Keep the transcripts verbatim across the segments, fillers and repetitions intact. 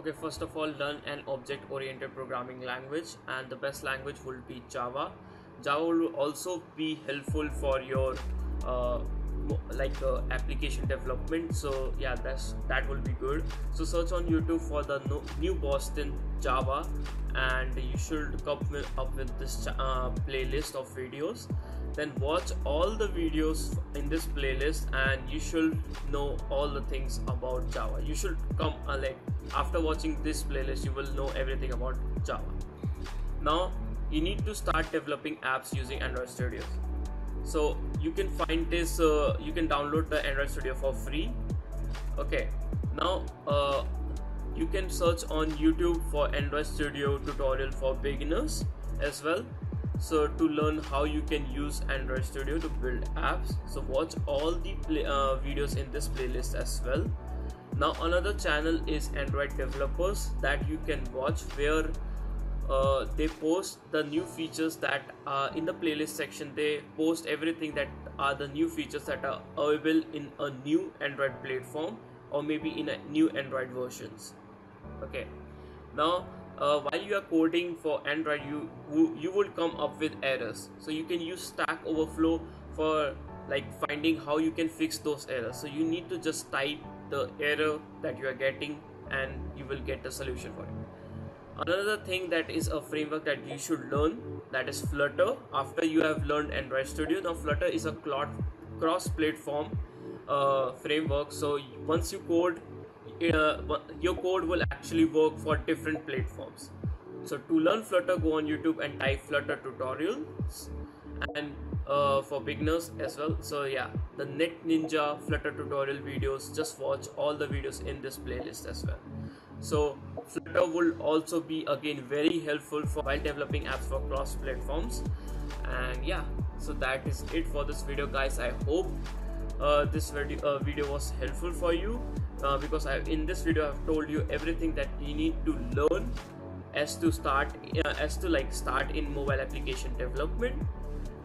Okay, first of all, learn an object-oriented programming language, and the best language would be Java. Java will also be helpful for your uh, like uh, application development. So yeah, that's that will be good. So search on YouTube for the no, new Boston Java, and you should come with, up with this uh, playlist of videos. Then watch all the videos in this playlist, and you should know all the things about Java. You should come uh, like after watching this playlist, you will know everything about Java. Now you need to start developing apps using Android Studio. So you can find this, uh, you can download the Android Studio for free. Okay, now uh, you can search on YouTube for Android Studio tutorial for beginners as well. So to learn how you can use Android Studio to build apps, so watch all the play, uh, videos in this playlist as well. Now another channel is Android Developers that you can watch, where uh, they post the new features that are in the playlist section. They post everything that are the new features that are available in a new Android platform, or maybe in a new Android versions. Okay, now Uh, while you are coding for Android, you you will come up with errors. So you can use Stack Overflow for like finding how you can fix those errors. So you need to just type the error that you are getting, and you will get a solution for it. Another thing that is a framework that you should learn, that is Flutter. After you have learned Android Studio, now Flutter is a cross-platform uh, framework. So once you code, Uh, your code will actually work for different platforms. So to learn Flutter, go on YouTube and type Flutter tutorials, and uh, for beginners as well. So yeah, the Net Ninja Flutter tutorial videos, just watch all the videos in this playlist as well. So Flutter will also be again very helpful for while developing apps for cross platforms. And yeah, so that is it for this video, guys. I hope uh, this video, uh, video was helpful for you. Uh, because I, in this video, I've told you everything that you need to learn as to start uh, as to like start in mobile application development.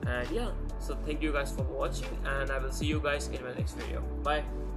And yeah, so thank you guys for watching, and I will see you guys in my next video. Bye.